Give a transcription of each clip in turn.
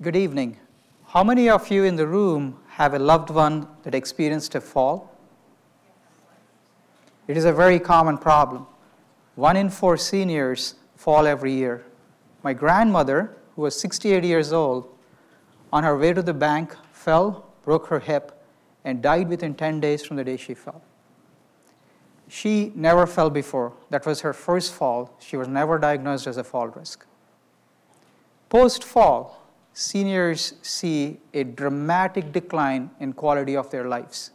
Good evening. How many of you in the room have a loved one that experienced a fall? It is a very common problem. 1 in 4 seniors fall every year. My grandmother, who was 68 years old, on her way to the bank fell, broke her hip, and died within 10 days from the day she fell. She never fell before. That was her first fall. She was never diagnosed as a fall risk. Post-fall, seniors see a dramatic decline in quality of their lives.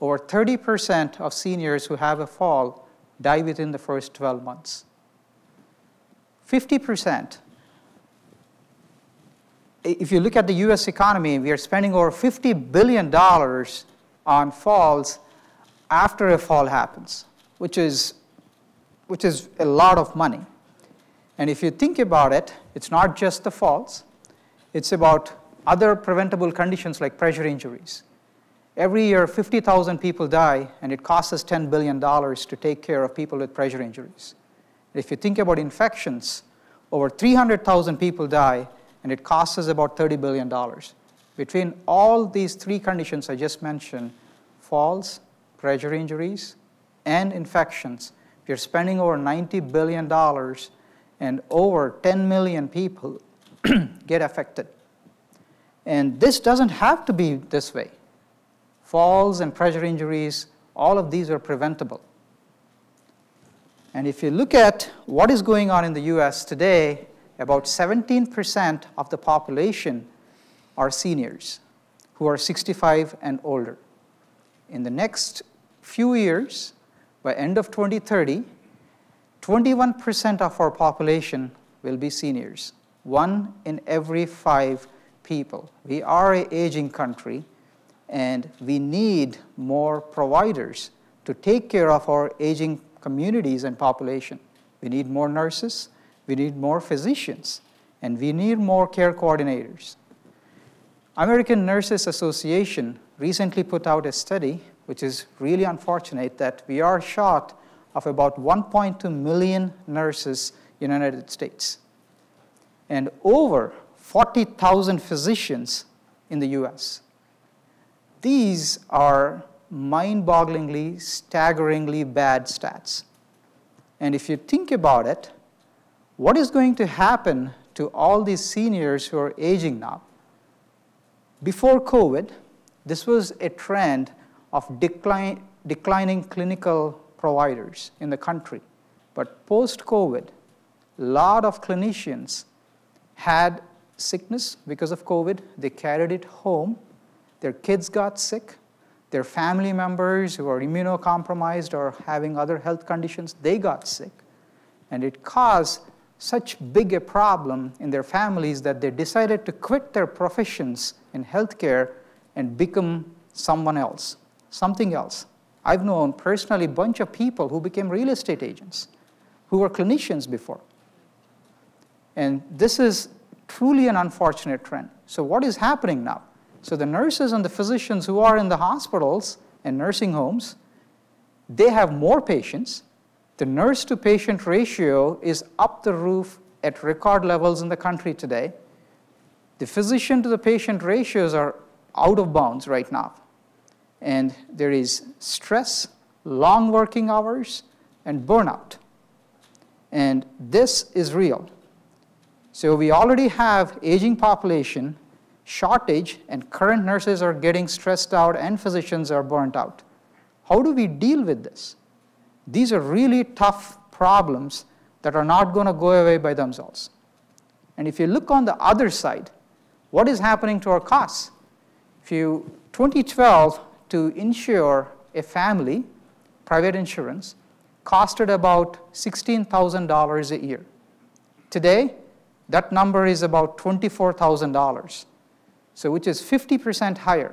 Over 30% of seniors who have a fall die within the first 12 months. 50%. If you look at the US economy, we are spending over $50 billion on falls after a fall happens, which is a lot of money. And if you think about it, it's not just the falls. It's about other preventable conditions like pressure injuries. Every year, 50,000 people die, and it costs us $10 billion to take care of people with pressure injuries. And if you think about infections, over 300,000 people die, and it costs us about $30 billion. Between all these three conditions I just mentioned, falls, pressure injuries, and infections, we are spending over $90 billion, and over 10 million people get affected. And this doesn't have to be this way. Falls and pressure injuries, all of these are preventable. And if you look at what is going on in the US today, about 17% of the population are seniors who are 65 and older. In the next few years, by end of 2030, 21% of our population will be seniors, 1 in every 5 people. We are an aging country, and we need more providers to take care of our aging communities and population. We need more nurses. We need more physicians, and we need more care coordinators. American Nurses Association recently put out a study, which is really unfortunate, that we are short of about 1.2 million nurses in the United States, and over 40,000 physicians in the US. These are mind-bogglingly, staggeringly bad stats. And if you think about it, what is going to happen to all these seniors who are aging now? Before COVID, this was a trend of declining clinical providers in the country. But post-COVID, a lot of clinicians had sickness because of COVID. They carried it home. Their kids got sick. Their family members who are immunocompromised or having other health conditions, they got sick. And it caused such big a problem in their families that they decided to quit their professions in healthcare and become someone else, something else. I've known personally a bunch of people who became real estate agents, who were clinicians before. And this is truly an unfortunate trend. So what is happening now? So the nurses and the physicians who are in the hospitals and nursing homes, they have more patients. The nurse-to-patient ratio is up the roof at record levels in the country today. The physician-to-the-patient ratios are out of bounds right now. And there is stress, long working hours, and burnout. And this is real. So we already have aging population shortage, and current nurses are getting stressed out, and physicians are burnt out. How do we deal with this? These are really tough problems that are not going to go away by themselves. And if you look on the other side, what is happening to our costs? If you, 2012, to insure a family, private insurance, costed about $16,000 a year. Today, that number is about $24,000, so which is 50% higher.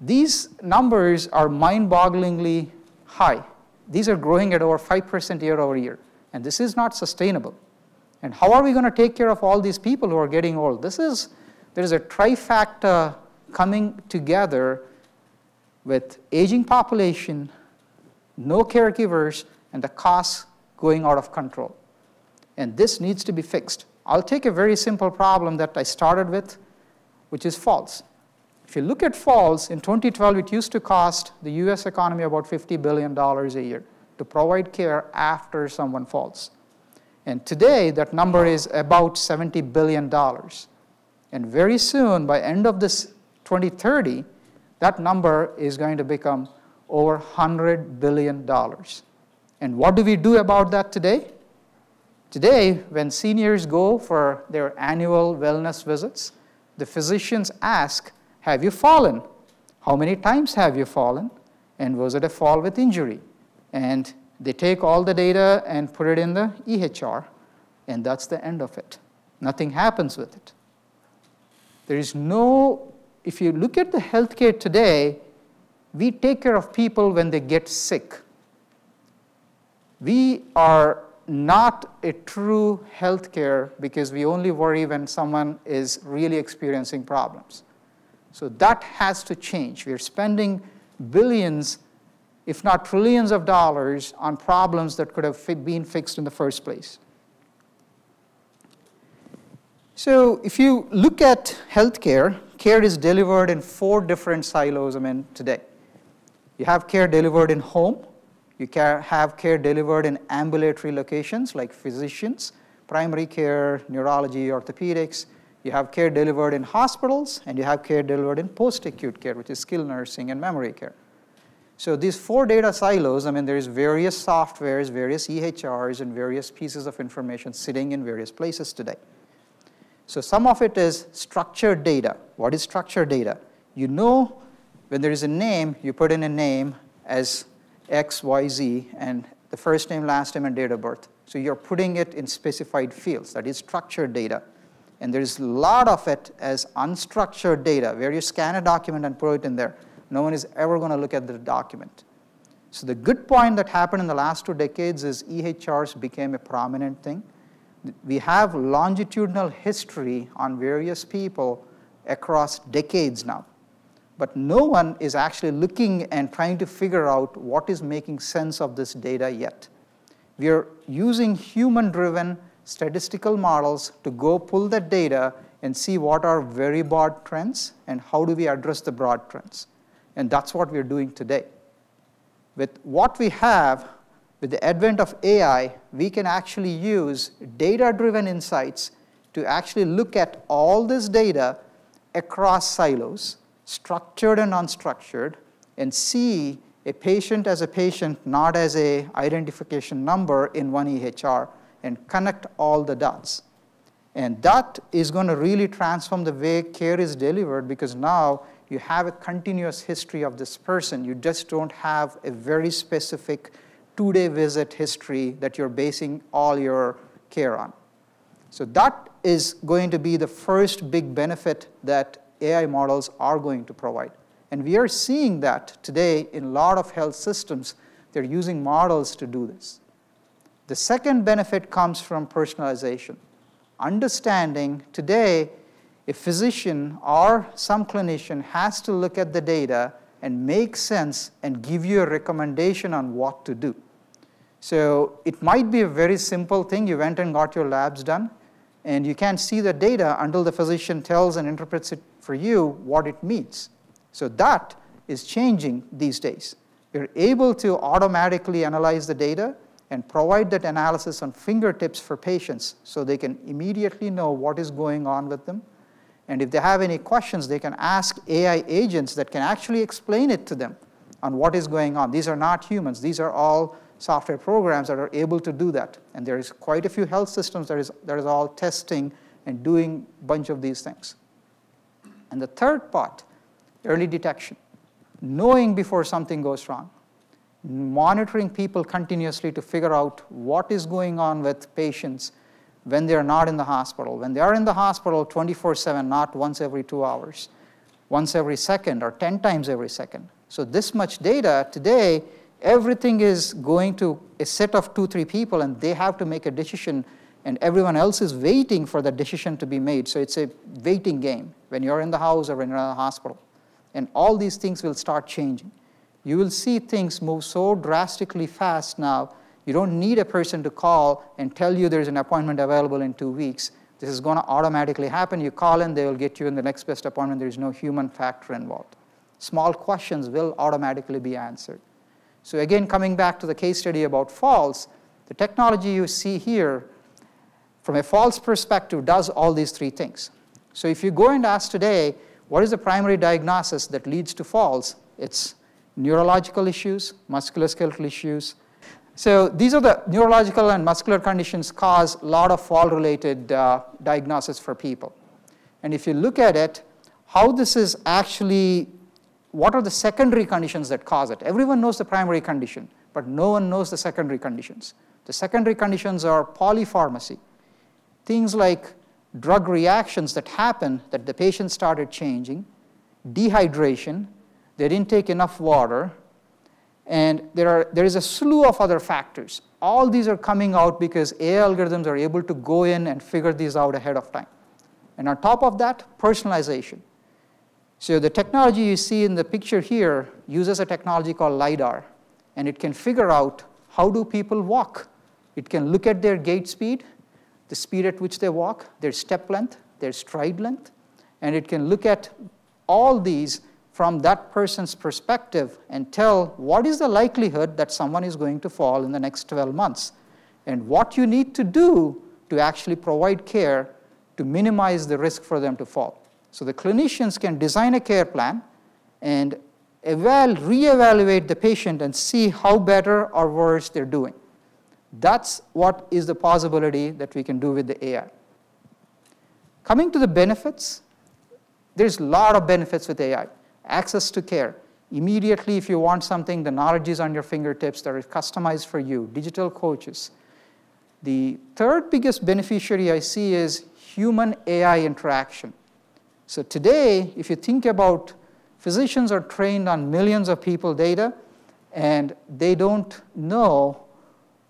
These numbers are mind-bogglingly high. These are growing at over 5% year over year. And this is not sustainable. And how are we going to take care of all these people who are getting old? There is a trifecta coming together with aging population, no caregivers, and the costs going out of control. And this needs to be fixed. I'll take a very simple problem that I started with, which is falls. If you look at falls, in 2012, it used to cost the US economy about $50 billion a year to provide care after someone falls. And today, that number is about $70 billion. And very soon, by end of this 2030, that number is going to become over $100 billion. And what do we do about that today? Today, when seniors go for their annual wellness visits, the physicians ask, have you fallen? How many times have you fallen? And was it a fall with injury? And they take all the data and put it in the EHR, and that's the end of it. Nothing happens with it. There is no, if you look at the healthcare today, we take care of people when they get sick. We are not a true healthcare because we only worry when someone is really experiencing problems. So that has to change. We're spending billions, if not trillions of dollars on problems that could have been fixed in the first place. So if you look at healthcare, care is delivered in four different silos today. You have care delivered in home. You have care delivered in ambulatory locations like physicians, primary care, neurology, orthopedics. You have care delivered in hospitals, and you have care delivered in post-acute care, which is skilled nursing and memory care. So these four data silos, there's various softwares, various EHRs, and various pieces of information sitting in various places today. So some of it is structured data. What is structured data? You know when there is a name, you put in a name as X, Y, Z, and the first name, last name, and date of birth. So you're putting it in specified fields. That is structured data. And there is a lot of it as unstructured data, where you scan a document and put it in there. No one is ever going to look at the document. So the good point that happened in the last 2 decades is EHRs became a prominent thing. We have longitudinal history on various people across decades now. But no one is actually looking and trying to figure out what is making sense of this data yet. We are using human-driven statistical models to go pull that data and see what are very broad trends and how do we address the broad trends. And that's what we're doing today. With what we have, with the advent of AI, we can actually use data-driven insights to actually look at all this data across silos, structured and unstructured, and see a patient, not as an identification number in one EHR, and connect all the dots. And that is going to really transform the way care is delivered because now you have a continuous history of this person. You just don't have a very specific two-day visit history that you're basing all your care on. So that is going to be the first big benefit that AI models are going to provide. And we are seeing that today in a lot of health systems. They're using models to do this. The second benefit comes from personalization. Understanding today, a physician or some clinician has to look at the data and make sense and give you a recommendation on what to do. So it might be a very simple thing. You went and got your labs done, and you can't see the data until the physician tells and interprets it for you what it means. So that is changing these days. You're able to automatically analyze the data and provide that analysis on fingertips for patients so they can immediately know what is going on with them. And if they have any questions, they can ask AI agents that can actually explain it to them on what is going on. These are not humans. These are all software programs that are able to do that. And there is quite a few health systems that is all testing and doing a bunch of these things. And the third part, early detection. Knowing before something goes wrong. Monitoring people continuously to figure out what is going on with patients when they're not in the hospital. When they are in the hospital 24/7, not once every 2 hours, once every second or 10 times every second. So this much data today, everything is going to a set of 2-3 people, and they have to make a decision, and everyone else is waiting for the decision to be made. So it's a waiting game when you're in the house or when you're in the hospital. And all these things will start changing. You will see things move so drastically fast now. You don't need a person to call and tell you there's an appointment available in 2 weeks. This is going to automatically happen. You call in, they will get you in the next best appointment. There is no human factor involved. Small questions will automatically be answered. So again, coming back to the case study about falls, the technology you see here from a falls perspective does all these three things. So if you go and ask today, what is the primary diagnosis that leads to falls? It's neurological issues, musculoskeletal issues. So these are the neurological and muscular conditions cause a lot of fall-related diagnosis for people. And if you look at it, how this is actually, what are the secondary conditions that cause it? Everyone knows the primary condition, but no one knows the secondary conditions. The secondary conditions are polypharmacy, things like drug reactions that happen that the patient started changing, dehydration, they didn't take enough water, and there is a slew of other factors. All these are coming out because AI algorithms are able to go in and figure these out ahead of time. And on top of that, personalization. So the technology you see in the picture here uses a technology called LiDAR, and it can figure out how do people walk. It can look at their gait speed, the speed at which they walk, their step length, their stride length, and it can look at all these from that person's perspective and tell what is the likelihood that someone is going to fall in the next 12 months and what you need to do to actually provide care to minimize the risk for them to fall. So the clinicians can design a care plan and re-evaluate the patient and see how better or worse they're doing. That's what is the possibility that we can do with the AI. Coming to the benefits, there's a lot of benefits with AI. Access to care. Immediately, if you want something, the knowledge is on your fingertips that is customized for you. Digital coaches. The third biggest beneficiary I see is human-AI interaction. So today, if you think about physicians are trained on millions of people data, and they don't know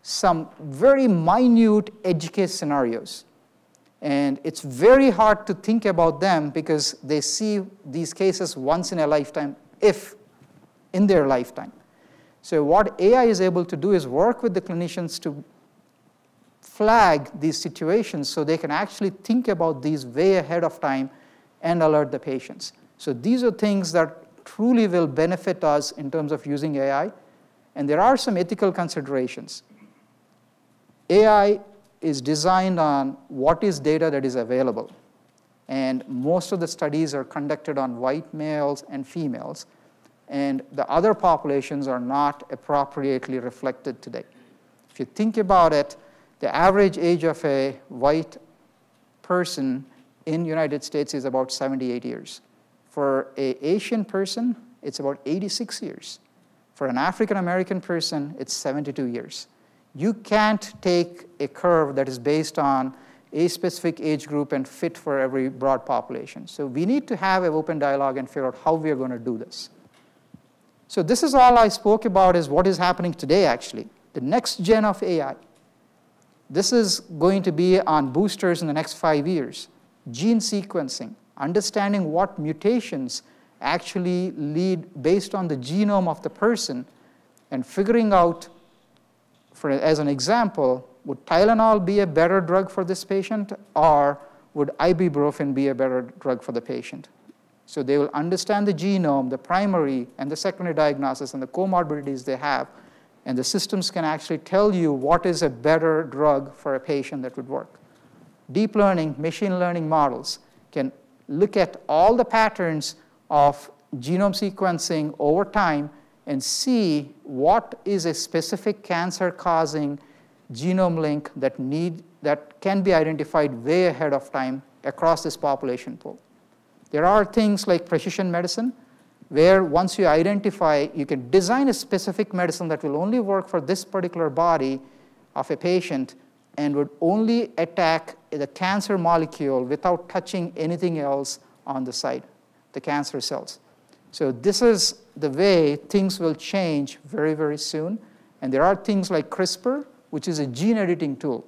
some very minute edge case scenarios. And it's very hard to think about them because they see these cases once in a lifetime, if in their lifetime. So what AI is able to do is work with the clinicians to flag these situations so they can actually think about these way ahead of time and alert the patients. So these are things that truly will benefit us in terms of using AI. And there are some ethical considerations. AI is designed on what is data that is available. And most of the studies are conducted on white males and females. And the other populations are not appropriately reflected today. If you think about it, the average age of a white person in the United States is about 78 years. For an Asian person, it's about 86 years. For an African-American person, it's 72 years. You can't take a curve that is based on a specific age group and fit for every broad population. So we need to have an open dialogue and figure out how we are going to do this. So this is all I spoke about is what is happening today, actually. The next gen of AI. This is going to be on boosters in the next 5 years. Gene sequencing, understanding what mutations actually lead based on the genome of the person and figuring out, as an example, would Tylenol be a better drug for this patient, or would ibuprofen be a better drug for the patient? So they will understand the genome, the primary and the secondary diagnosis, and the comorbidities they have, and the systems can actually tell you what is a better drug for a patient that would work. Deep learning, machine learning models can look at all the patterns of genome sequencing over time and see what is a specific cancer-causing genome link that can be identified way ahead of time across this population pool. There are things like precision medicine, where once you identify, you can design a specific medicine that will only work for this particular body of a patient and would only attack the cancer molecule without touching anything else on the side, the cancer cells. So this is the way things will change very, very soon. And there are things like CRISPR, which is a gene editing tool.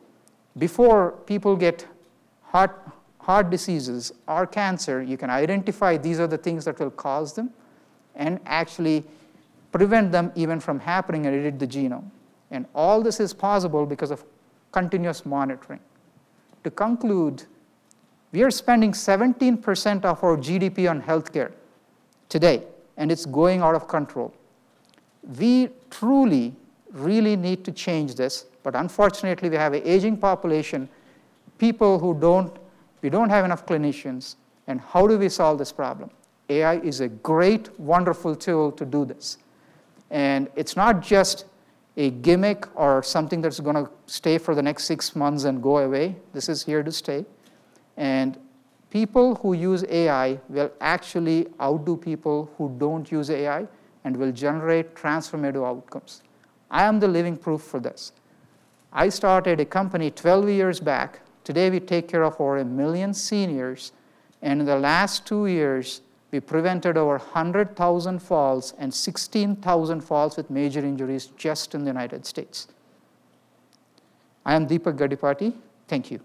Before people get heart diseases or cancer, you can identify these are the things that will cause them and actually prevent them even from happening and edit the genome. And all this is possible because of continuous monitoring. To conclude, We are spending 17% of our GDP on healthcare today, and it's going out of control. We truly, really need to change this, but unfortunately, we have an aging population, people who we don't have enough clinicians, and how do we solve this problem? AI is a great, wonderful tool to do this. And it's not just a gimmick or something that's going to stay for the next 6 months and go away. This is here to stay. And people who use AI will actually outdo people who don't use AI and will generate transformative outcomes. I am the living proof for this. I started a company 12 years back. Today, we take care of over 1 million seniors. And in the last 2 years, we prevented over 100,000 falls and 16,000 falls with major injuries just in the United States. I am Deepak Gaddipati. Thank you.